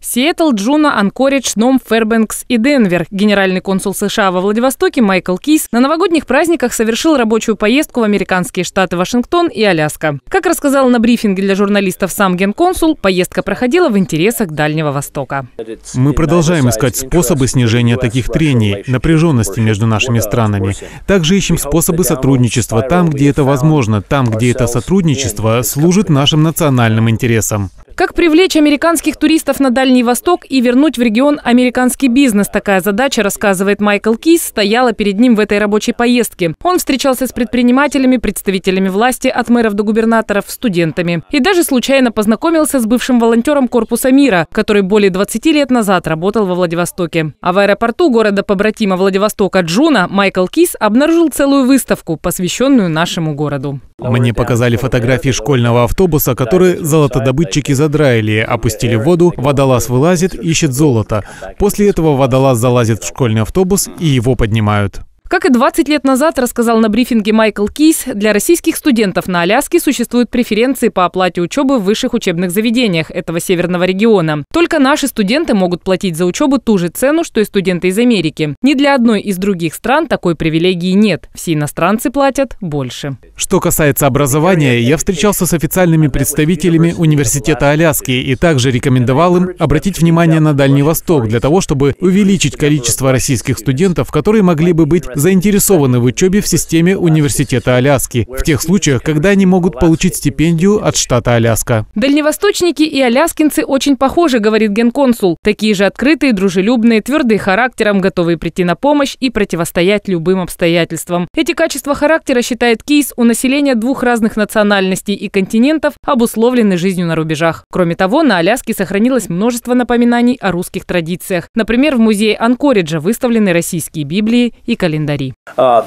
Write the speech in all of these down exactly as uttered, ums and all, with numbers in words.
Сиэтл, Джуно, Анкоридж, Ном, Фербенкс и Денвер. Генеральный консул США во Владивостоке Майкл Кийс на новогодних праздниках совершил рабочую поездку в американские штаты Вашингтон и Аляска. Как рассказал на брифинге для журналистов сам генконсул, поездка проходила в интересах Дальнего Востока. Мы продолжаем искать способы снижения таких трений, напряженности между нашими странами. Также ищем способы сотрудничества там, где это возможно, там, где это сотрудничество служит нашим национальным интересам. Как привлечь американских туристов на Дальний Восток и вернуть в регион американский бизнес? Такая задача, рассказывает Майкл Кийс, стояла перед ним в этой рабочей поездке. Он встречался с предпринимателями, представителями власти, от мэров до губернаторов, студентами. И даже случайно познакомился с бывшим волонтером Корпуса мира, который более двадцати лет назад работал во Владивостоке. А в аэропорту города-побратима Владивостока Джуно Майкл Кийс обнаружил целую выставку, посвященную нашему городу. Мне показали фотографии школьного автобуса, который золотодобытчики задраили, опустили в воду, водолаз вылазит, ищет золото. После этого водолаз залазит в школьный автобус и его поднимают. Как и двадцать лет назад, рассказал на брифинге Майкл Кийс, для российских студентов на Аляске существуют преференции по оплате учебы в высших учебных заведениях этого северного региона. Только наши студенты могут платить за учебу ту же цену, что и студенты из Америки. Ни для одной из других стран такой привилегии нет. Все иностранцы платят больше. Что касается образования, я встречался с официальными представителями Университета Аляски и также рекомендовал им обратить внимание на Дальний Восток для того, чтобы увеличить количество российских студентов, которые могли бы быть заинтересованы в учебе в системе Университета Аляски, в тех случаях, когда они могут получить стипендию от штата Аляска. Дальневосточники и аляскинцы очень похожи, говорит генконсул. Такие же открытые, дружелюбные, твердые характером, готовые прийти на помощь и противостоять любым обстоятельствам. Эти качества характера, считает Кийс, у населения двух разных национальностей и континентов обусловлены жизнью на рубежах. Кроме того, на Аляске сохранилось множество напоминаний о русских традициях. Например, в музее Анкориджа выставлены российские библии и календари. Но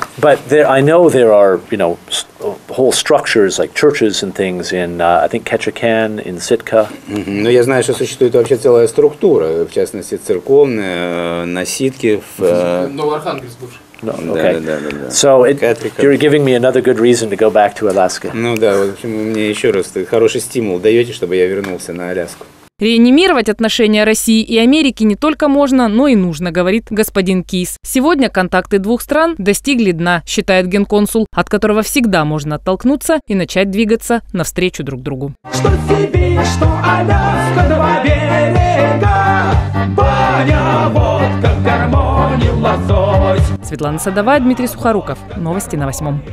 я знаю, что существует вообще целая структура, в частности, церковная, на Ситке. В... Новоархангельск бывший. No, okay. Да, да, да, да. So it, you're giving me another good reason to go back to Alaska. Ну да, в общем, вы мне еще раз хороший стимул даете, чтобы я вернулся на Аляску. Реанимировать отношения России и Америки не только можно, но и нужно, говорит господин Кийс. Сегодня контакты двух стран достигли дна, считает генконсул, от которого всегда можно оттолкнуться и начать двигаться навстречу друг другу. Что тебе, что Аляска, два берега, баня, водка, гармония, лосось. Светлана Садова, Дмитрий Сухоруков. Новости на восьмом.